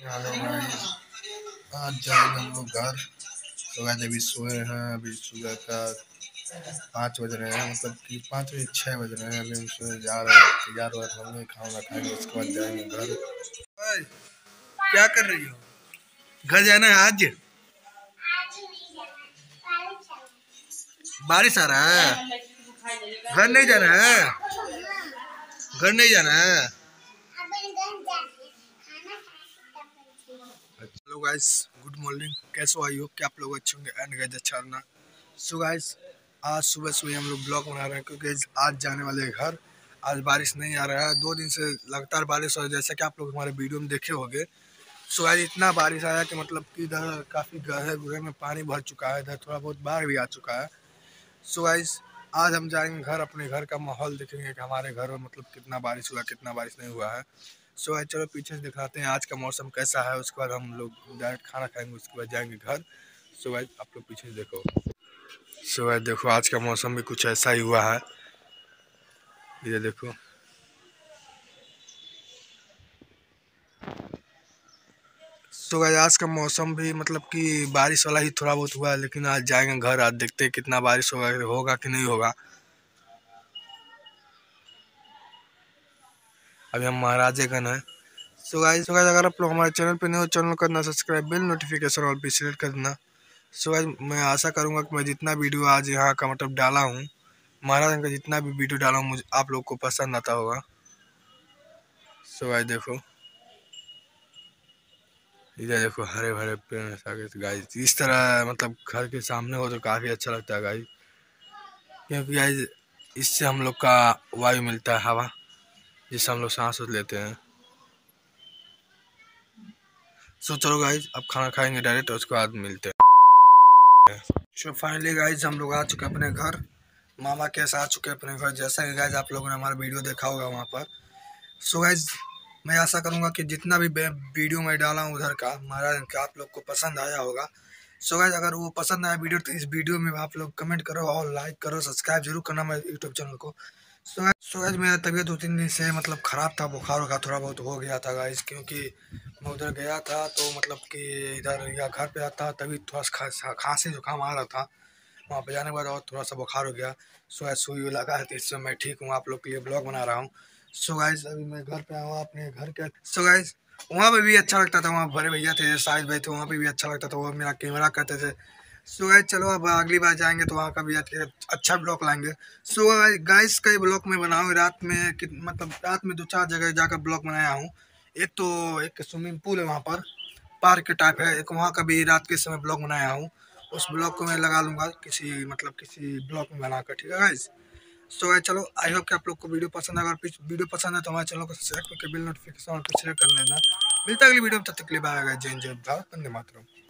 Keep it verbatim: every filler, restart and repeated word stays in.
आज जाएंगे हम लोग घर। तो आज अभी सोए हैं, अभी सुबह का पाँच बज रहे हैं, मतलब कि पाँच बजे छः बज रहे हैं। अभी हम सोए जा रहे हैं, तैयार हो रहे होंगे, खाना खाएंगे, उसके बाद जाएंगे घर। क्या कर रही हो? घर जाना है आज? बारिश आ रहा है, घर नहीं जाना है, घर नहीं जाना है। हेलो गाइस, गुड मॉर्निंग, कैसे हो? आई होप कि आप लोग अच्छे होंगे एंड गाइस अच्छा रहना। सो गाइस, आज सुबह सुबह हम लोग ब्लॉग बना रहे हैं क्योंकि आज जाने वाले हैं घर। आज बारिश नहीं आ रहा है, दो दिन से लगातार बारिश हो रही है, जैसा कि आप लोग हमारे वीडियो में देखे होंगे। सो गाइस, इतना बारिश आया कि मतलब कि इधर काफ़ी गहरे गुहरे में पानी भर चुका है, इधर थोड़ा बहुत बाढ़ भी आ चुका है। सो गाइस, आज हम जाएंगे घर, अपने घर का माहौल देखेंगे कि हमारे घर में मतलब कितना बारिश हुआ, कितना बारिश नहीं हुआ है। सो so, चलो पीछे से दिखाते हैं आज का मौसम कैसा है, उसके बाद हम लोग डायरेक्ट खाना खाएंगे, उसके बाद जाएंगे घर। सो so, आप लोग पीछे से देखो। सो so, देखो आज का मौसम भी कुछ ऐसा ही हुआ है, ये देखो। सो so, आज का मौसम भी मतलब कि बारिश वाला ही थोड़ा बहुत हुआ है, लेकिन आज जाएंगे घर, आज देखते हैं कितना बारिश होगा, होगा कि नहीं होगा। अभी हम महाराजेगंज हैं। सो गाइस, सो गाइस अगर आप लोग हमारे चैनल पे नए हो, चैनल को करना सब्सक्राइब, बिल नोटिफिकेशन और भी सेलेक्ट कर देना। सो गाइस, मैं आशा करूंगा कि मैं जितना वीडियो आज यहाँ का मतलब डाला हूँ, महाराजगंज का जितना भी वीडियो डाला हूँ, मुझे आप लोग को पसंद आता होगा। सो गाइस देखो, इधर देखो हरे भरे पेड़। गाइस इस तरह मतलब घर के सामने हो तो काफ़ी अच्छा लगता है गाइस, क्योंकि गाइस इससे हम लोग का वायु मिलता है, हवा, जिससे हम लोग सांस लेते हैं। सो चलो गाइज, अब खाना खाएंगे डायरेक्ट और उसके बाद मिलते हैं। सो फाइनली गाइज हम लोग आ चुके हैं अपने घर, मामा के साथ आ चुके हैं अपने घर, जैसा कि गाइज आप लोगों ने हमारा वीडियो देखा होगा वहाँ पर। सो so गाइज, मैं आशा करूँगा कि जितना भी वीडियो मैं डाला हूँ उधर का महाराज का आप लोग को पसंद आया होगा। सो so गाइज, अगर वो पसंद आया वीडियो तो इस वीडियो में आप लोग कमेंट करो और लाइक करो, सब्सक्राइब जरूर करना मेरे यूट्यूब चैनल को। सो गाइस, सो गाइस मेरा तबीयत दो तीन दिन से मतलब ख़राब था, बुखार का थोड़ा बहुत हो गया था गाइस, क्योंकि मैं उधर गया था तो मतलब कि इधर या घर पे आता तभी थोड़ा सा खांसी जुकाम आ रहा था, वहाँ पे जाने के बाद और थोड़ा सा बुखार हो गया। सो गाइस, सुई लगा है तो इससे मैं ठीक हूँ, आप लोग के लिए ब्लॉग बना रहा हूँ। सो गाइस, अभी मैं घर पे आया हूँ अपने घर के। सो गाइस, वहाँ पर भी अच्छा लगता था, वहाँ बड़े भैया थे, साहिद भाई थे, वहाँ पर भी अच्छा लगता था, वो मेरा कैमरा करते थे। सो गाइस, चलो अब अगली बार जाएंगे तो वहाँ का भी अच्छा ब्लॉग लाएंगे। सो गाइस, कई ब्लॉग में बनाऊँ रात में, कि मतलब रात में दो चार जगह जाकर ब्लॉग बनाया हूँ। एक तो एक स्विमिंग पूल है वहाँ पर, पार्क के टाइप है, एक वहाँ का भी रात के समय ब्लॉग बनाया हूँ, उस ब्लॉग को मैं लगा लूँगा किसी मतलब किसी ब्लॉग में बनाकर, ठीक है गाइस। सो गाइस चलो, आई होप कि आप लोग को वीडियो पसंद है। अगर वीडियो पसंद है तो हमारे चैनल को सब्सक्राइब करके बिल नोटिफिकेशन और शेयर कर लेना। मिलता है अगली वीडियो में, तब तक के लिए बाय गाइस, जय हिंद, जय भारत, वंदे मातरम।